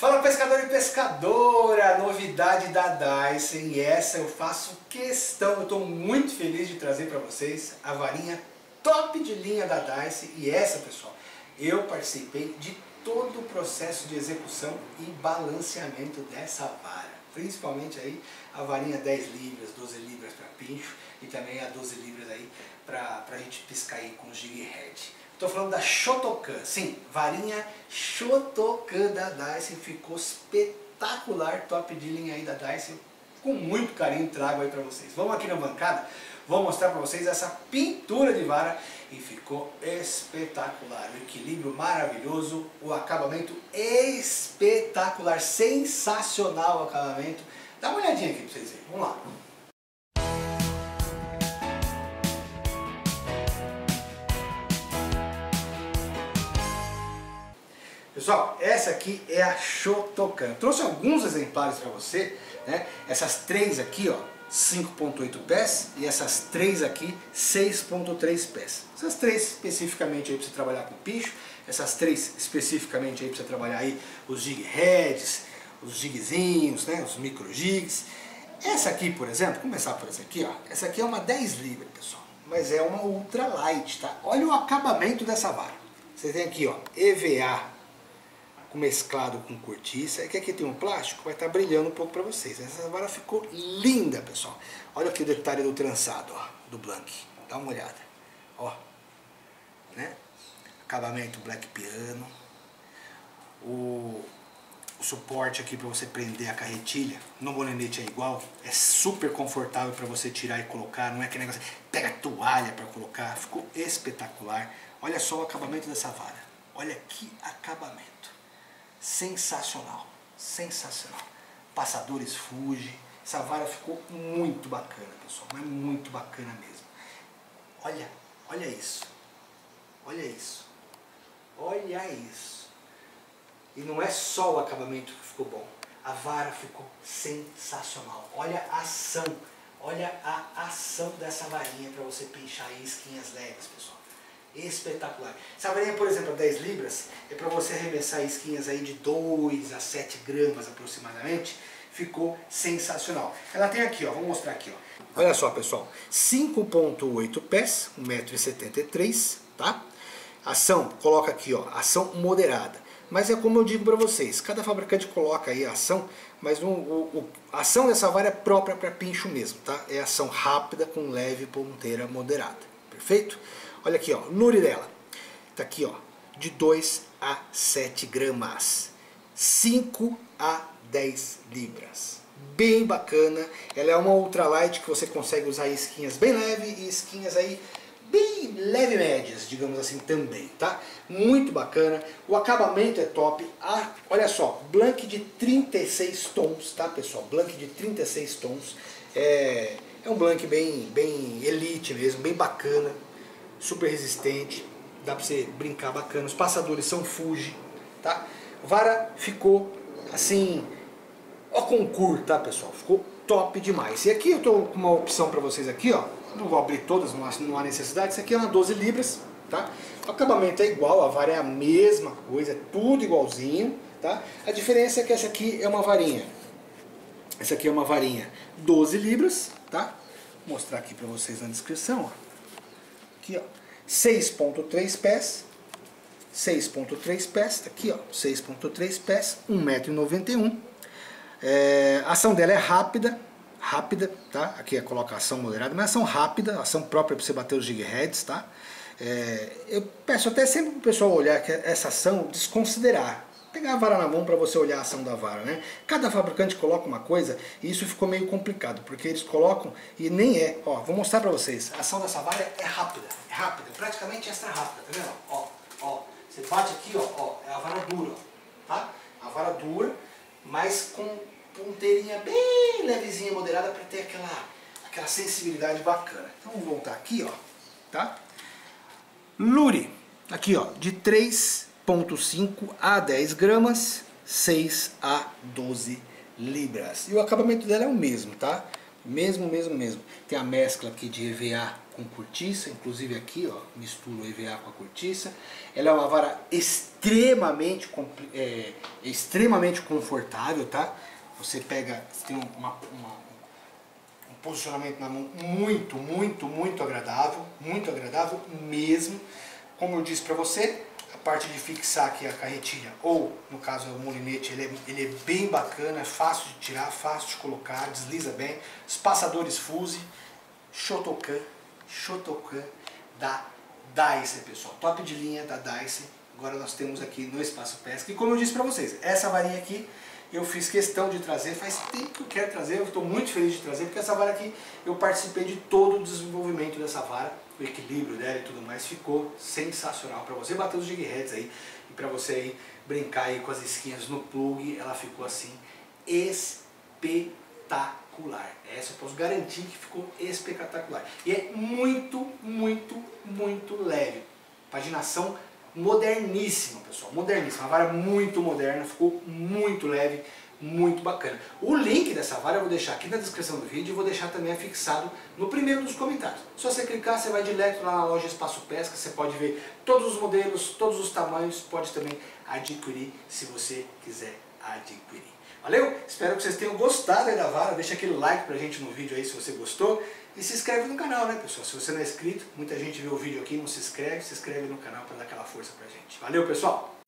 Fala pescador e pescadora, novidade da Daisen, e essa eu faço questão, eu estou muito feliz de trazer para vocês a varinha top de linha da Daisen. E essa, pessoal, eu participei de todo o processo de execução e balanceamento dessa vara, principalmente aí a varinha 10 libras, 12 libras para pincho e também a 12 libras aí para a gente pescar aí com jig head. Estou falando da Shotokan, sim, varinha Shotokan da Daisen, ficou espetacular, top de linha aí da Daisen, com muito carinho trago aí para vocês. Vamos aqui na bancada, vou mostrar para vocês essa pintura de vara e ficou espetacular, o equilíbrio maravilhoso, o acabamento espetacular, sensacional o acabamento. Dá uma olhadinha aqui para vocês verem, vamos lá. Pessoal, essa aqui é a Shotokan. Trouxe alguns exemplares para você, né? Essas três aqui, ó, 5.8 pés, e essas três aqui, 6.3 pés. Essas três especificamente aí para você trabalhar com pincho, essas três especificamente aí para você trabalhar aí os jig heads, os jigzinhos, né? Os micro jigs. Essa aqui, por exemplo, começar por essa aqui, ó. Essa aqui é uma 10 libras, pessoal, mas é uma ultra light, tá? Olha o acabamento dessa vara. Você tem aqui, ó, EVA mesclado com cortiça, é que aqui tem um plástico, vai estar brilhando um pouco para vocês. Essa vara ficou linda, pessoal. Olha aqui o detalhe do trançado, ó, do blank. Dá uma olhada, ó, né? Acabamento black piano, o suporte aqui para você prender a carretilha. No molinete é igual, é super confortável para você tirar e colocar. Não é aquele negócio, pega a toalha para colocar. Ficou espetacular. Olha só o acabamento dessa vara. Olha que acabamento. Sensacional, sensacional. Passadores Fuji. Essa vara ficou muito bacana, pessoal, mas muito bacana mesmo. Olha, olha isso. Olha isso. Olha isso. E não é só o acabamento que ficou bom. A vara ficou sensacional. Olha a ação. Olha a ação dessa varinha para você pinchar aí isquinhas leves, pessoal. Espetacular. Essa varinha, por exemplo, a 10 libras, é para você arremessar isquinhas aí de 2 a 7 gramas aproximadamente. Ficou sensacional. Ela tem aqui, ó, vou mostrar aqui, ó. Olha só, pessoal, 5.8 pés, 1,73 m, tá? Ação, coloca aqui, ó, ação moderada. Mas é como eu digo para vocês, cada fabricante coloca aí a ação, mas a ação dessa vara é própria para pincho mesmo, tá? É ação rápida com leve ponteira moderada, perfeito? Olha aqui, ó, o lure dela, tá aqui, ó, de 2 a 7 gramas, 5 a 10 libras, bem bacana. Ela é uma ultralight que você consegue usar isquinhas bem leves e isquinhas aí bem leve médias, digamos assim também, tá? Muito bacana, o acabamento é top. Ah, olha só, blank de 36 tons, tá, pessoal? Blank de 36 tons, é um blank bem elite mesmo, bem bacana. Super resistente, dá pra você brincar bacana. Os passadores são Fuji, tá? Vara ficou assim, ó, concurso, tá, pessoal? Ficou top demais. E aqui eu tô com uma opção pra vocês aqui, ó. Não vou abrir todas, não há necessidade. Isso aqui é uma 12 libras, tá? O acabamento é igual, a vara é a mesma coisa, é tudo igualzinho, tá? A diferença é que essa aqui é uma varinha. Essa aqui é uma varinha 12 libras, tá? Vou mostrar aqui pra vocês na descrição, ó. 6.3 pés, 6.3 pés, tá aqui, ó, 6.3 pés, 1,91 m. A ação dela é rápida, tá? Aqui é coloca ação moderada, mas ação rápida, ação própria para você bater os jig heads, tá? Eu peço até sempre pro pessoal olhar que essa ação, desconsiderar, pegar a vara na mão para você olhar a ação da vara, né? Cada fabricante coloca uma coisa e isso ficou meio complicado, porque eles colocam e nem é. Ó, vou mostrar para vocês. A ação dessa vara é rápida, praticamente extra rápida, tá vendo? Ó, ó, você bate aqui, ó, ó, é a vara dura, ó, tá? A vara dura, mas com ponteirinha bem levezinha, moderada, para ter aquela sensibilidade bacana. Então vamos voltar aqui, ó, tá? Lure, aqui, ó, de 3.5 a 10 gramas, 6 a 12 libras. E o acabamento dela é o mesmo, tá? Mesmo. Tem a mescla aqui de EVA com cortiça, inclusive aqui, ó, misturo EVA com a cortiça. Ela é uma vara extremamente, extremamente confortável, tá? Você pega, você tem um posicionamento na mão muito agradável, mesmo. Como eu disse para você, a parte de fixar aqui a carretilha, ou no caso o molinete, ele é bem bacana, é fácil de tirar, fácil de colocar, desliza bem. Os passadores Fuji, Shotokan da Daisen, pessoal, top de linha da Daisen. Agora nós temos aqui no Espaço Pesca, e como eu disse para vocês, essa varinha aqui eu fiz questão de trazer, faz tempo que eu quero trazer, eu estou muito feliz de trazer, porque essa vara aqui eu participei de todo o desenvolvimento dessa vara, o equilíbrio dela e tudo mais, ficou sensacional para você bater os jig-heads aí, e para você aí brincar aí com as isquinhas no plug, ela ficou assim espetacular. Essa eu posso garantir que ficou espetacular, e é muito leve, paginação moderníssima, pessoal, moderníssima, uma vara muito moderna, ficou muito leve, muito bacana. O link dessa vara eu vou deixar aqui na descrição do vídeo, e vou deixar também afixado no primeiro dos comentários. Se você clicar, você vai direto lá na loja Espaço Pesca, você pode ver todos os modelos, todos os tamanhos, pode também adquirir se você quiser adquirir. Valeu? Espero que vocês tenham gostado aí da vara, deixa aquele like pra gente no vídeo aí se você gostou, e se inscreve no canal, né, pessoal? Se você não é inscrito, muita gente vê o vídeo aqui e não se inscreve, se inscreve no canal para dar aquela força pra gente. Valeu, pessoal!